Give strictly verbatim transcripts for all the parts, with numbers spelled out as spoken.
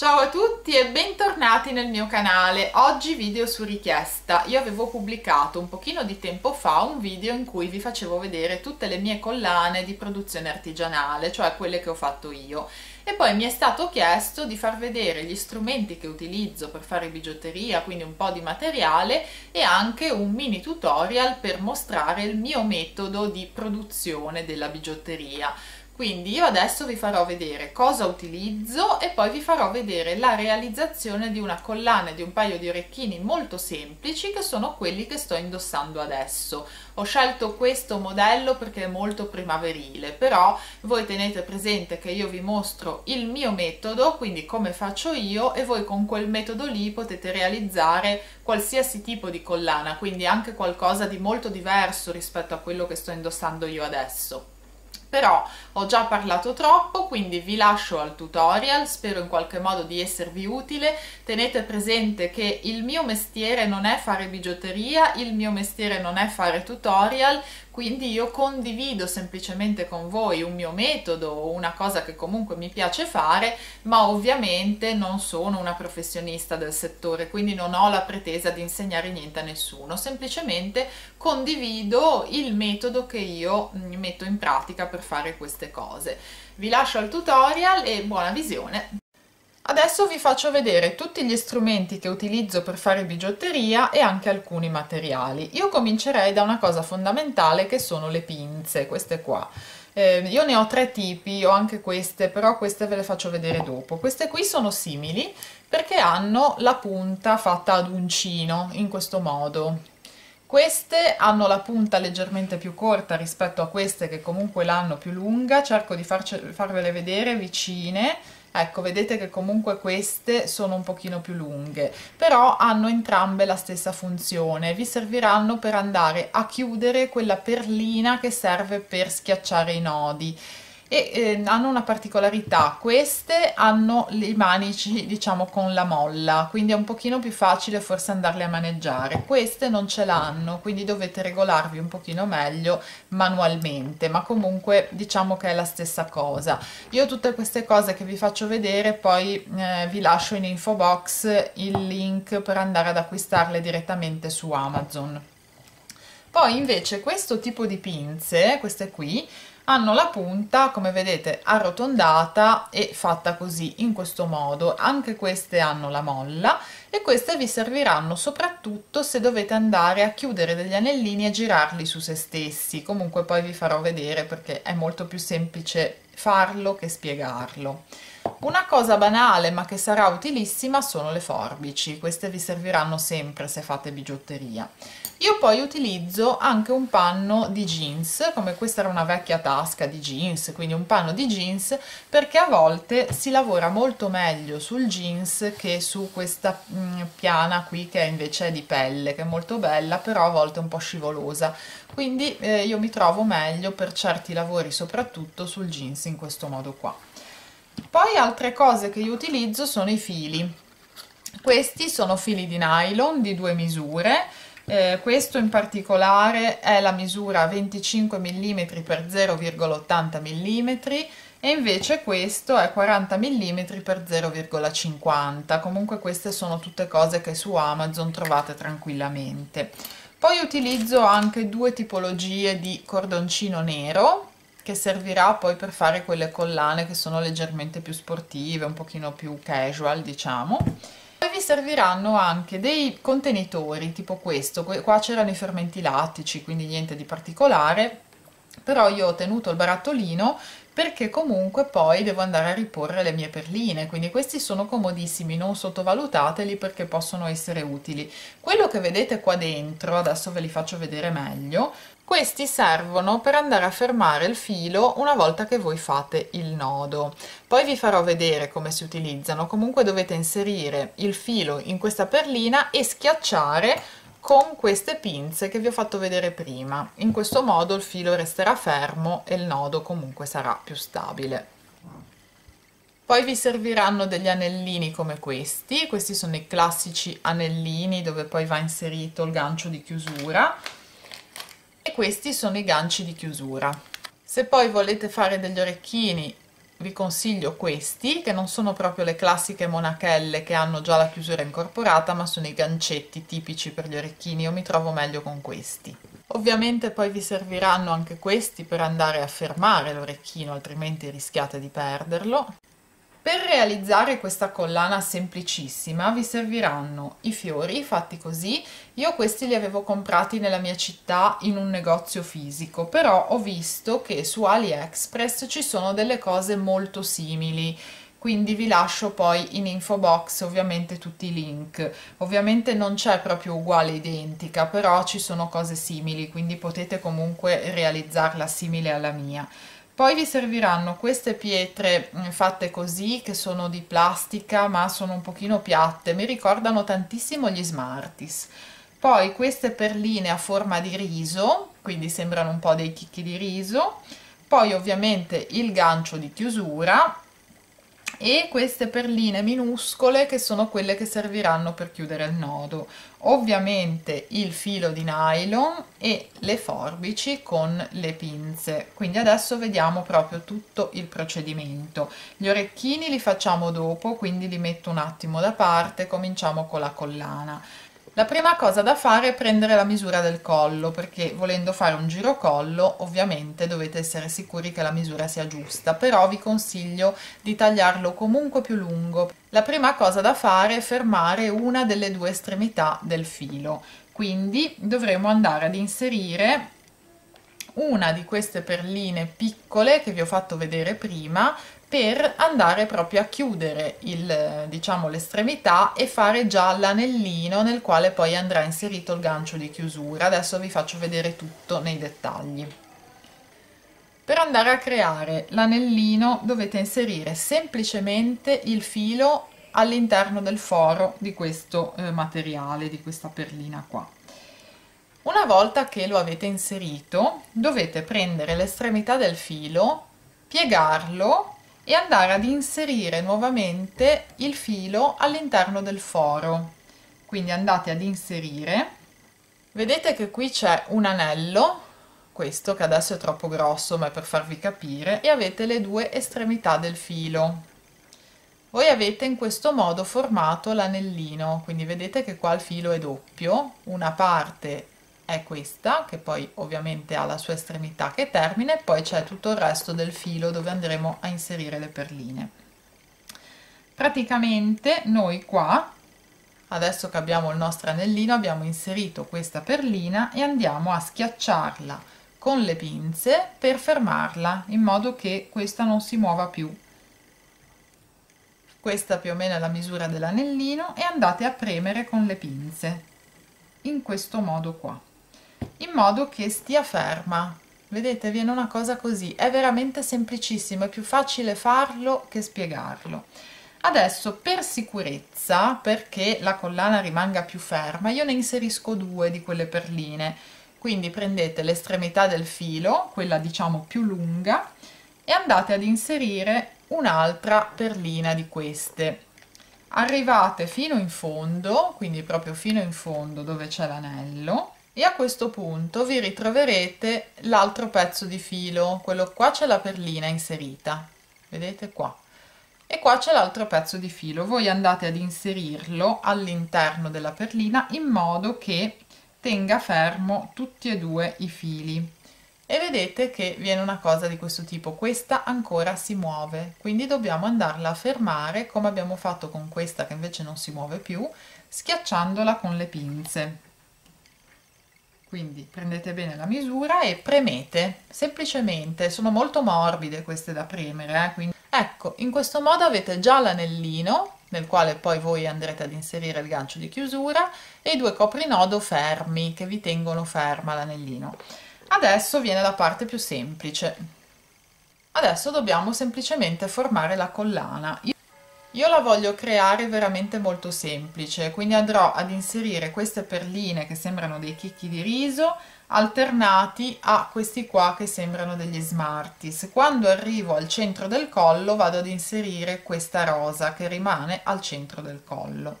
Ciao a tutti e bentornati nel mio canale. Oggi video su richiesta. Io avevo pubblicato un pochino di tempo fa un video in cui vi facevo vedere tutte le mie collane di produzione artigianale, cioè quelle che ho fatto io, e poi mi è stato chiesto di far vedere gli strumenti che utilizzo per fare bigiotteria, quindi un po' di materiale, e anche un mini tutorial per mostrare il mio metodo di produzione della bigiotteria. Quindi io adesso vi farò vedere cosa utilizzo e poi vi farò vedere la realizzazione di una collana e di un paio di orecchini molto semplici, che sono quelli che sto indossando adesso. Ho scelto questo modello perché è molto primaverile, però voi tenete presente che io vi mostro il mio metodo, quindi come faccio io, e voi con quel metodo lì potete realizzare qualsiasi tipo di collana, quindi anche qualcosa di molto diverso rispetto a quello che sto indossando io adesso. Però ho già parlato troppo, quindi vi lascio al tutorial, spero in qualche modo di esservi utile. Tenete presente che il mio mestiere non è fare bigiotteria, il mio mestiere non è fare tutorial, quindi io condivido semplicemente con voi un mio metodo o una cosa che comunque mi piace fare, ma ovviamente non sono una professionista del settore, quindi non ho la pretesa di insegnare niente a nessuno, semplicemente condivido il metodo che io metto in pratica per fare queste cose. Vi lascio al tutorial e buona visione! Adesso vi faccio vedere tutti gli strumenti che utilizzo per fare bigiotteria e anche alcuni materiali. Io comincerei da una cosa fondamentale, che sono le pinze, queste qua. Eh, io ne ho tre tipi, ho anche queste, però queste ve le faccio vedere dopo. Queste qui sono simili perché hanno la punta fatta ad uncino, in questo modo. Queste hanno la punta leggermente più corta rispetto a queste che comunque l'hanno più lunga, cerco di farce, farvele vedere vicine. Ecco, vedete che comunque queste sono un pochino più lunghe, però hanno entrambe la stessa funzione, vi serviranno per andare a chiudere quella perlina che serve per schiacciare i nodi. E eh, hanno una particolarità: queste hanno i manici, diciamo, con la molla, quindi è un pochino più facile forse andarle a maneggiare. Queste non ce l'hanno, quindi dovete regolarvi un pochino meglio manualmente, ma comunque diciamo che è la stessa cosa. Io tutte queste cose che vi faccio vedere poi eh, vi lascio in info box il link per andare ad acquistarle direttamente su Amazon. Poi invece questo tipo di pinze, queste qui, hanno la punta, come vedete, arrotondata e fatta così, in questo modo. Anche queste hanno la molla e queste vi serviranno soprattutto se dovete andare a chiudere degli anellini e girarli su se stessi. Comunque poi vi farò vedere perché è molto più semplice farlo che spiegarlo. Una cosa banale ma che sarà utilissima sono le forbici, queste vi serviranno sempre se fate bigiotteria. Io poi utilizzo anche un panno di jeans, come questa era una vecchia tasca di jeans, quindi un panno di jeans, perché a volte si lavora molto meglio sul jeans che su questa mh, piana qui, che è invece di pelle, che è molto bella però a volte un po' scivolosa, quindi eh, io mi trovo meglio per certi lavori soprattutto sul jeans in questo modo qua. Poi altre cose che io utilizzo sono i fili. Questi sono fili di nylon di due misure, eh, questo in particolare è la misura venticinque millimetri per zero virgola ottanta millimetri e invece questo è quaranta millimetri per zero virgola cinquanta. Comunque queste sono tutte cose che su Amazon trovate tranquillamente. Poi utilizzo anche due tipologie di cordoncino nero, che servirà poi per fare quelle collane che sono leggermente più sportive, un pochino più casual, diciamo. Poi vi serviranno anche dei contenitori tipo questo, qua c'erano i fermenti lattici, quindi niente di particolare, però io ho tenuto il barattolino perché comunque poi devo andare a riporre le mie perline, quindi questi sono comodissimi, non sottovalutateli perché possono essere utili. Quello che vedete qua dentro, adesso ve li faccio vedere meglio, questi servono per andare a fermare il filo una volta che voi fate il nodo. Poi vi farò vedere come si utilizzano, comunque dovete inserire il filo in questa perlina e schiacciare con queste pinze che vi ho fatto vedere prima. In questo modo il filo resterà fermo e il nodo comunque sarà più stabile. Poi vi serviranno degli anellini come questi, questi sono i classici anellini dove poi va inserito il gancio di chiusura, e questi sono i ganci di chiusura. Se poi volete fare degli orecchini vi consiglio questi, che non sono proprio le classiche monachelle che hanno già la chiusura incorporata, ma sono i gancetti tipici per gli orecchini. Io mi trovo meglio con questi. Ovviamente poi vi serviranno anche questi per andare a fermare l'orecchino, altrimenti rischiate di perderlo. Per realizzare questa collana semplicissima vi serviranno i fiori fatti così. Io questi li avevo comprati nella mia città in un negozio fisico, però ho visto che su AliExpress ci sono delle cose molto simili, quindi vi lascio poi in info box ovviamente tutti i link. Ovviamente non c'è proprio uguale identica, però ci sono cose simili, quindi potete comunque realizzarla simile alla mia. Poi vi serviranno queste pietre fatte così, che sono di plastica ma sono un pochino piatte, mi ricordano tantissimo gli Smarties. Poi queste perline a forma di riso, quindi sembrano un po' dei chicchi di riso. Poi ovviamente il gancio di chiusura e queste perline minuscole che sono quelle che serviranno per chiudere il nodo. Ovviamente il filo di nylon e le forbici con le pinze. Quindi adesso vediamo proprio tutto il procedimento. Gli orecchini li facciamo dopo, quindi li metto un attimo da parte. Cominciamo con la collana. La prima cosa da fare è prendere la misura del collo, perché volendo fare un girocollo ovviamente dovete essere sicuri che la misura sia giusta, però vi consiglio di tagliarlo comunque più lungo. La prima cosa da fare è fermare una delle due estremità del filo, quindi dovremo andare ad inserire una di queste perline piccole che vi ho fatto vedere prima, per andare proprio a chiudere il, diciamo, l'estremità e fare già l'anellino nel quale poi andrà inserito il gancio di chiusura. Adesso vi faccio vedere tutto nei dettagli. Per andare a creare l'anellino dovete inserire semplicemente il filo all'interno del foro di questo eh, materiale, di questa perlina qua. Una volta che lo avete inserito dovete prendere l'estremità del filo, piegarlo e andare ad inserire nuovamente il filo all'interno del foro. Quindi andate ad inserire, vedete che qui c'è un anello, questo che adesso è troppo grosso ma è per farvi capire, e avete le due estremità del filo. Voi avete in questo modo formato l'anellino, quindi vedete che qua il filo è doppio, una parte è questa che poi ovviamente ha la sua estremità che termina e poi c'è tutto il resto del filo dove andremo a inserire le perline. Praticamente noi qua, adesso che abbiamo il nostro anellino, abbiamo inserito questa perlina e andiamo a schiacciarla con le pinze per fermarla in modo che questa non si muova più. Questa più o meno è la misura dell'anellino e andate a premere con le pinze in questo modo qua, in modo che stia ferma. Vedete, viene una cosa così, è veramente semplicissimo, è più facile farlo che spiegarlo. Adesso, per sicurezza, perché la collana rimanga più ferma, io ne inserisco due di quelle perline, quindi prendete l'estremità del filo, quella diciamo più lunga, e andate ad inserire un'altra perlina di queste. Arrivate fino in fondo, quindi proprio fino in fondo dove c'è l'anello, e a questo punto vi ritroverete l'altro pezzo di filo, quello qua c'è la perlina inserita, vedete qua, e qua c'è l'altro pezzo di filo. Voi andate ad inserirlo all'interno della perlina in modo che tenga fermo tutti e due i fili, e vedete che viene una cosa di questo tipo. Questa ancora si muove, quindi dobbiamo andarla a fermare come abbiamo fatto con questa che invece non si muove più, schiacciandola con le pinze. Quindi prendete bene la misura e premete semplicemente, sono molto morbide queste da premere, eh? Quindi, ecco, in questo modo avete già l'anellino nel quale poi voi andrete ad inserire il gancio di chiusura e i due coprinodo fermi che vi tengono ferma l'anellino. Adesso viene la parte più semplice. Adesso dobbiamo semplicemente formare la collana. Io la voglio creare veramente molto semplice, quindi andrò ad inserire queste perline che sembrano dei chicchi di riso alternati a questi qua che sembrano degli Smarties. Quando arrivo al centro del collo vado ad inserire questa rosa che rimane al centro del collo.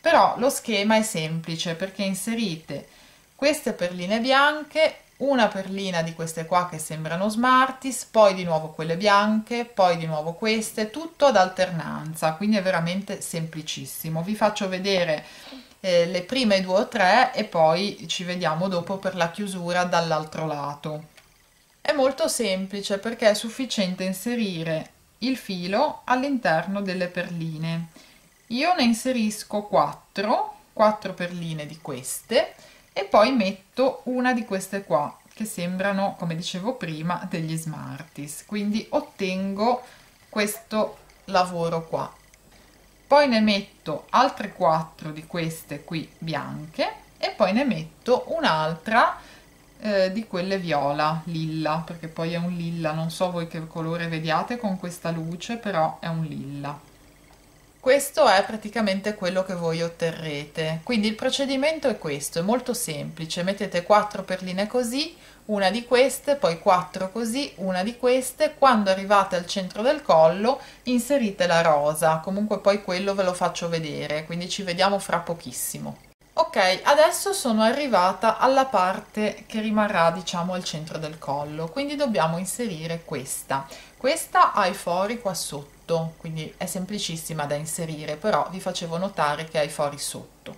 Però lo schema è semplice perché inserite queste perline bianche una perlina di queste qua che sembrano Smarties, poi di nuovo quelle bianche, poi di nuovo queste, tutto ad alternanza, quindi è veramente semplicissimo. Vi faccio vedere eh, le prime due o tre e poi ci vediamo dopo per la chiusura dall'altro lato. È molto semplice perché è sufficiente inserire il filo all'interno delle perline. Io ne inserisco quattro, quattro perline di queste e poi metto una di queste qua che sembrano, come dicevo prima, degli Smarties, quindi ottengo questo lavoro qua. Poi ne metto altre quattro di queste qui bianche e poi ne metto un'altra eh, di quelle viola, lilla, perché poi è un lilla, non so voi che colore vediate con questa luce, però è un lilla. Questo è praticamente quello che voi otterrete, quindi il procedimento è questo, è molto semplice, mettete quattro perline così, una di queste, poi quattro così, una di queste, quando arrivate al centro del collo inserite la rosa, comunque poi quello ve lo faccio vedere, quindi ci vediamo fra pochissimo. Ok, adesso sono arrivata alla parte che rimarrà diciamo al centro del collo, quindi dobbiamo inserire questa, questa ha i fori qua sotto. Quindi è semplicissima da inserire, però vi facevo notare che ha i fori sotto.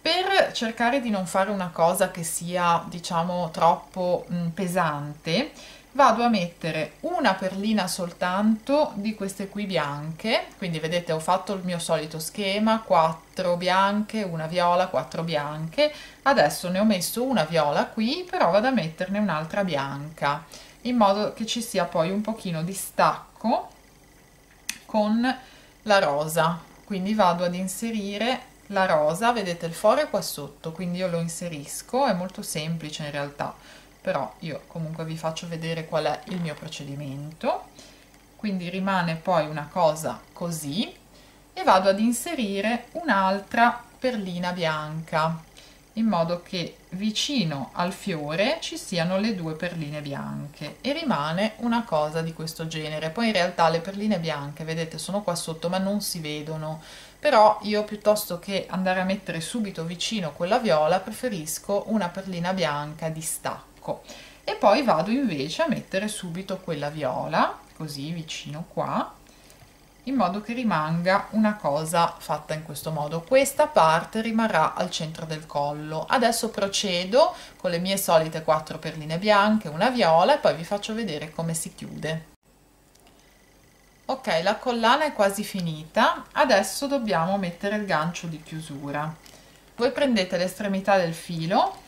Per cercare di non fare una cosa che sia diciamo troppo mh, pesante, vado a mettere una perlina soltanto di queste qui bianche, quindi vedete ho fatto il mio solito schema, quattro bianche, una viola, quattro bianche, adesso ne ho messo una viola qui, però vado a metterne un'altra bianca, in modo che ci sia poi un pochino di stacco con la rosa, quindi vado ad inserire la rosa, vedete il foro è qua sotto, quindi io lo inserisco, è molto semplice in realtà, però io comunque vi faccio vedere qual è il mio procedimento, quindi rimane poi una cosa così e vado ad inserire un'altra perlina bianca, in modo che vicino al fiore ci siano le due perline bianche e rimane una cosa di questo genere. Poi in realtà le perline bianche, vedete, sono qua sotto ma non si vedono, però io piuttosto che andare a mettere subito vicino quella viola preferisco una perlina bianca di stacco e poi vado invece a mettere subito quella viola così vicino qua, in modo che rimanga una cosa fatta in questo modo. Questa parte rimarrà al centro del collo. Adesso procedo con le mie solite quattro perline bianche, una viola e poi vi faccio vedere come si chiude. Ok, la collana è quasi finita, adesso dobbiamo mettere il gancio di chiusura. Voi prendete l'estremità del filo,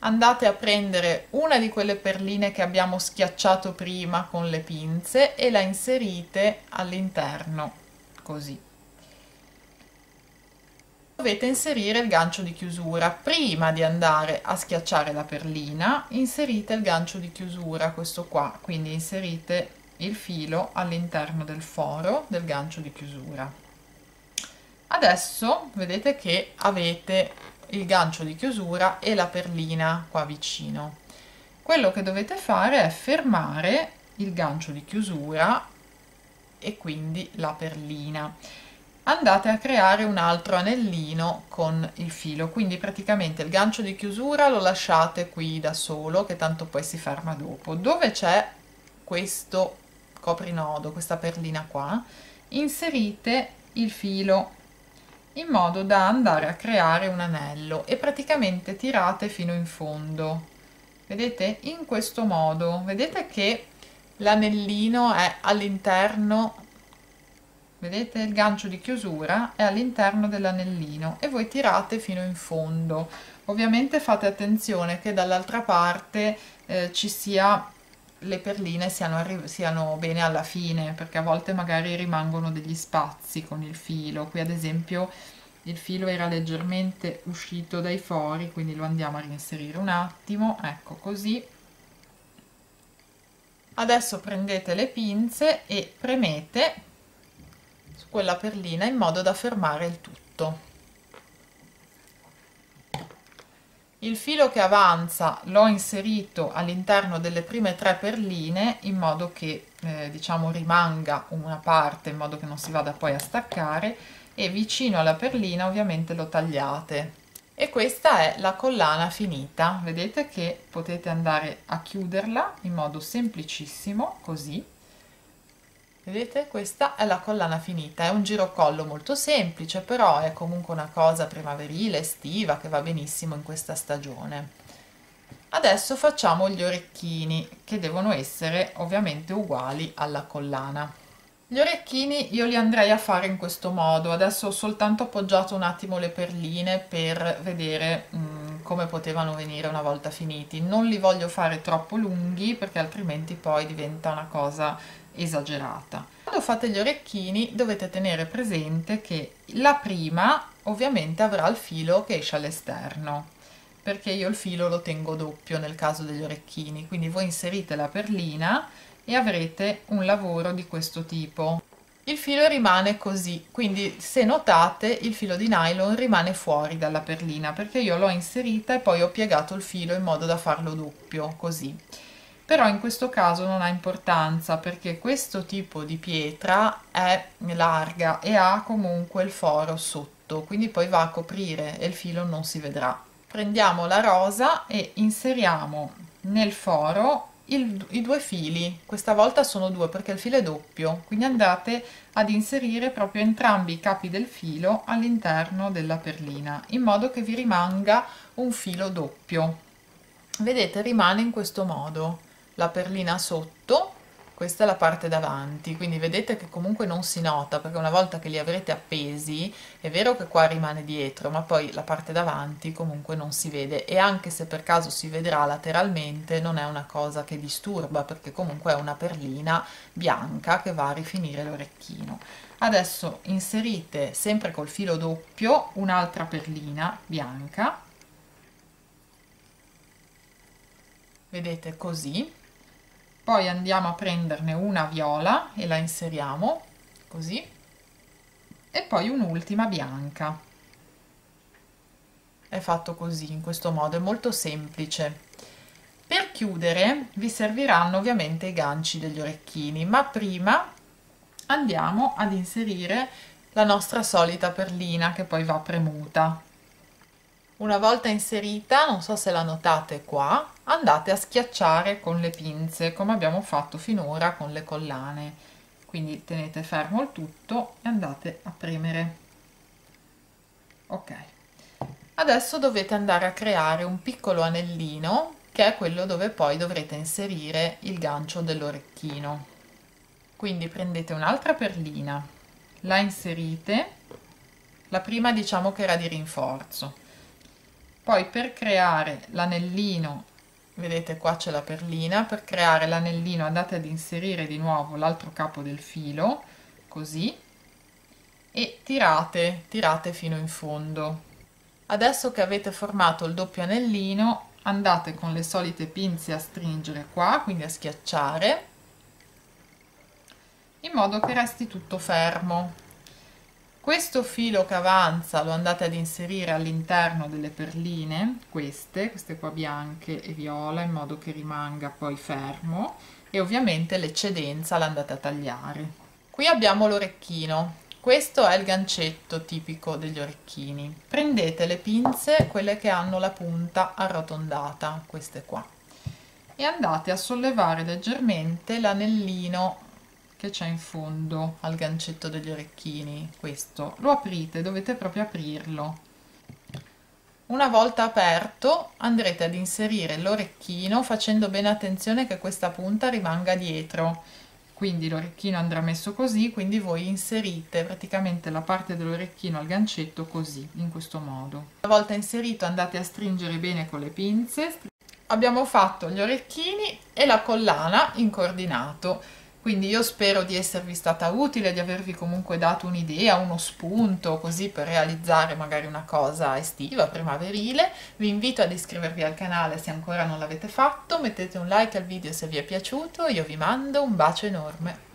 andate a prendere una di quelle perline che abbiamo schiacciato prima con le pinze e la inserite all'interno, così. Dovete inserire il gancio di chiusura. Prima di andare a schiacciare la perlina, inserite il gancio di chiusura, questo qua, quindi inserite il filo all'interno del foro del gancio di chiusura. Adesso vedete che avete il gancio di chiusura e la perlina qua vicino. Quello che dovete fare è fermare il gancio di chiusura e quindi la perlina. Andate a creare un altro anellino con il filo, quindi praticamente il gancio di chiusura lo lasciate qui da solo, che tanto poi si ferma dopo. Dove c'è questo coprinodo, questa perlina qua, inserite il filo in modo da andare a creare un anello e praticamente tirate fino in fondo, vedete, in questo modo. Vedete che l'anellino è all'interno, vedete, il gancio di chiusura è all'interno dell'anellino e voi tirate fino in fondo. Ovviamente fate attenzione che dall'altra parte eh, ci sia, le perline siano, siano bene alla fine, perché a volte magari rimangono degli spazi con il filo. Qui ad esempio il filo era leggermente uscito dai fori, quindi lo andiamo a reinserire un attimo, ecco così. Adesso prendete le pinze e premete su quella perlina in modo da fermare il tutto. Il filo che avanza l'ho inserito all'interno delle prime tre perline in modo che eh, diciamo rimanga una parte, in modo che non si vada poi a staccare, e vicino alla perlina ovviamente lo tagliate. E questa è la collana finita. Vedete che potete andare a chiuderla in modo semplicissimo, così. Vedete, questa è la collana finita. È un girocollo molto semplice, però è comunque una cosa primaverile, estiva, che va benissimo in questa stagione. Adesso facciamo gli orecchini, che devono essere ovviamente uguali alla collana. Gli orecchini io li andrei a fare in questo modo. Adesso ho soltanto appoggiato un attimo le perline per vedere mh, come potevano venire una volta finiti. Non li voglio fare troppo lunghi, perché altrimenti poi diventa una cosa esagerata. Quando fate gli orecchini dovete tenere presente che la prima ovviamente avrà il filo che esce all'esterno, perché io il filo lo tengo doppio nel caso degli orecchini, quindi voi inserite la perlina e avrete un lavoro di questo tipo. Il filo rimane così, quindi se notate il filo di nylon rimane fuori dalla perlina, perché io l'ho inserita e poi ho piegato il filo in modo da farlo doppio, così. Però in questo caso non ha importanza, perché questo tipo di pietra è larga e ha comunque il foro sotto, quindi poi va a coprire e il filo non si vedrà. Prendiamo la rosa e inseriamo nel foro il, i due fili. Questa volta sono due perché il filo è doppio, quindi andate ad inserire proprio entrambi i capi del filo all'interno della perlina, in modo che vi rimanga un filo doppio. Vedete, rimane in questo modo la perlina sotto, questa è la parte davanti, quindi vedete che comunque non si nota, perché una volta che li avrete appesi è vero che qua rimane dietro, ma poi la parte davanti comunque non si vede, e anche se per caso si vedrà lateralmente non è una cosa che disturba, perché comunque è una perlina bianca che va a rifinire l'orecchino. Adesso inserite sempre col filo doppio un'altra perlina bianca, vedete, così. Poi andiamo a prenderne una viola e la inseriamo, così, e poi un'ultima bianca. È fatto così, in questo modo, è molto semplice. Per chiudere vi serviranno ovviamente i ganci degli orecchini, ma prima andiamo ad inserire la nostra solita perlina che poi va premuta. Una volta inserita, non so se la notate qua, andate a schiacciare con le pinze, come abbiamo fatto finora con le collane. Quindi tenete fermo il tutto e andate a premere. Ok. Adesso dovete andare a creare un piccolo anellino, che è quello dove poi dovrete inserire il gancio dell'orecchino. Quindi prendete un'altra perlina, la inserite, la prima diciamo che era di rinforzo. Poi per creare l'anellino, vedete qua c'è la perlina, per creare l'anellino andate ad inserire di nuovo l'altro capo del filo, così, e tirate, tirate fino in fondo. Adesso che avete formato il doppio anellino, andate con le solite pinze a stringere qua, quindi a schiacciare, in modo che resti tutto fermo. Questo filo che avanza lo andate ad inserire all'interno delle perline, queste, queste qua bianche e viola, in modo che rimanga poi fermo, e ovviamente l'eccedenza la andate a tagliare. Qui abbiamo l'orecchino, questo è il gancetto tipico degli orecchini. Prendete le pinze, quelle che hanno la punta arrotondata, queste qua, e andate a sollevare leggermente l'anellino che c'è in fondo al gancetto degli orecchini. Questo lo aprite, dovete proprio aprirlo. Una volta aperto andrete ad inserire l'orecchino, facendo bene attenzione che questa punta rimanga dietro, quindi l'orecchino andrà messo così, quindi voi inserite praticamente la parte dell'orecchino al gancetto così, in questo modo. Una volta inserito andate a stringere bene con le pinze. Abbiamo fatto gli orecchini e la collana in coordinato. Quindi io spero di esservi stata utile, di avervi comunque dato un'idea, uno spunto, così per realizzare magari una cosa estiva, primaverile. Vi invito ad iscrivervi al canale se ancora non l'avete fatto, mettete un like al video se vi è piaciuto, io vi mando un bacio enorme.